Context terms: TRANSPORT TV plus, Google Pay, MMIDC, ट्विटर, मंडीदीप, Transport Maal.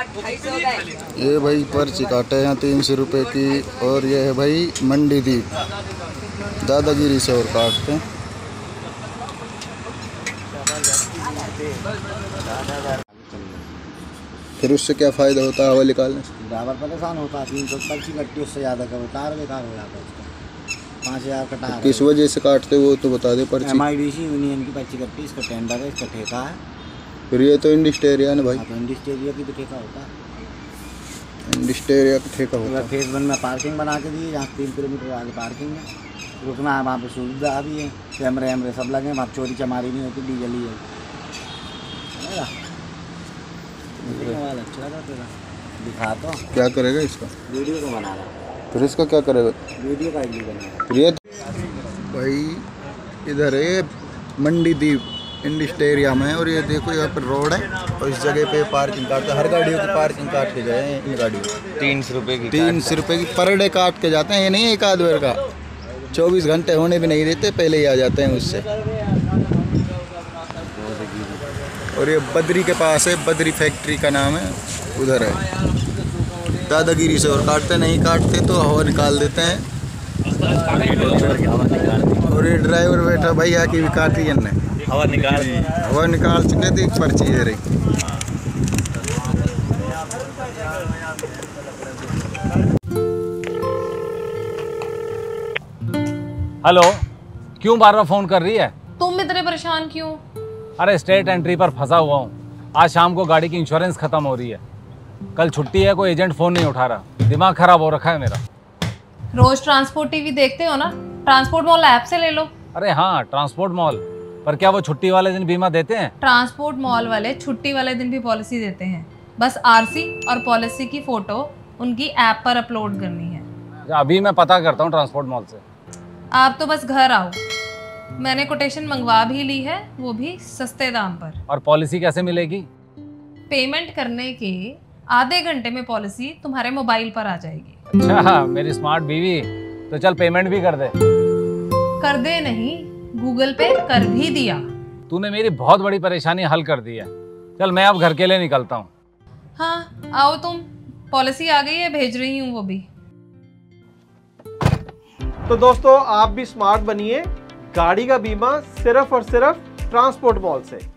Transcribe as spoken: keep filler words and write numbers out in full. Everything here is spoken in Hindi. ये भाई पर्ची काटे हैं तीन सौ रुपये की, और ये है भाई मंडी दीप दादागिरी से और काटते हैं। फिर उससे क्या फ़ायदा होता है हवा निकालने से? ड्राइवर परेशान होता है, तीन सौ पर्ची कटती उससे ज़्यादा का उतार बेकार हो जाता है उसका, पाँच हज़ार कटा। किस वजह से काटते वो तो बता दे पर्ची? एमआईडीसी यूनियन की पर्ची कटती, इसका टेंडर है, इसका ठेका है। फिर ये तो इंडस्ट्रिया ना भाई, इंडस्ट्रिया की तो ठेका होता है, इंडस्ट्रिया का ठेका होता है। फेज़ वन में पार्किंग बना के दी, यहाँ तीन किलोमीटर आगे पार्किंग है, रुकना है वहाँ पर, सुविधा अभी है, कैमरे वैमरे सब लगे, वहाँ चोरी चमारी नहीं होती, डीजल ही है। दिखा तो क्या करेगा इसका, वीडियो को बना रहा। फिर इसका क्या करेगा, वीडियो का बना भाई। इधर है मंडी दीप इंडस्ट एरिया में, और ये देखो यहाँ पर रोड है, और इस जगह पे पार्किंग काटते हैं, हर गाड़ियों की पार्किंग काट के जाए इन गाड़ियों, तीन सौ रुपये की तीन सौ रुपये की पर डे काट के जाते हैं। ये नहीं एक आध बार का, चौबीस घंटे होने भी नहीं देते, पहले ही आ जाते हैं उससे। और ये बद्री के पास है, बद्री फैक्ट्री का नाम है, उधर है। दादागिरी से और काटते, नहीं काटते तो हवा निकाल देते हैं। और ये ड्राइवर बैठा भाई आके भी काटी ने हवा निकाल हवा निकाल चुके थे, पर्ची है रही। हेलो, क्यों बार बार फोन कर रही है तुम, इतने परेशान क्यों? अरे स्टेट एंट्री पर फंसा हुआ हूँ, आज शाम को गाड़ी की इंश्योरेंस ख़त्म हो रही है, कल छुट्टी है, कोई एजेंट फ़ोन नहीं उठा रहा, दिमाग ख़राब हो रखा है मेरा। रोज़ ट्रांसपोर्ट टीवी देखते हो ना, ट्रांसपोर्ट मॉल ऐप से ले लो। अरे हाँ, ट्रांसपोर्ट मॉल पर क्या वो छुट्टी वाले दिन बीमा देते हैं? ट्रांसपोर्ट मॉल वाले छुट्टी वाले दिन भी पॉलिसी देते हैं, बस आर सी और पॉलिसी की फ़ोटो उनकी ऐप पर अपलोड करनी है। अभी मैं पता करता हूँ ट्रांसपोर्ट मॉल से। आप तो बस घर आओ, मैंने कोटेशन मंगवा भी ली है, वो भी सस्ते दाम पर। और पॉलिसी कैसे मिलेगी? पेमेंट करने के आधे घंटे में पॉलिसी तुम्हारे मोबाइल पर आ जाएगी। अच्छा, मेरी स्मार्ट बीवी, तो चल पेमेंट भी कर दे। कर दे नहीं, गूगल पे कर भी दिया। तूने मेरी बहुत बड़ी परेशानी हल कर दी है, चल मैं अब घर के लिए निकलता हूँ। हाँ आओ तुम, पॉलिसी आ गई है, भेज रही हूँ वो भी। तो दोस्तों आप भी स्मार्ट बनिए, गाड़ी का बीमा सिर्फ और सिर्फ ट्रांसपोर्ट मॉल से।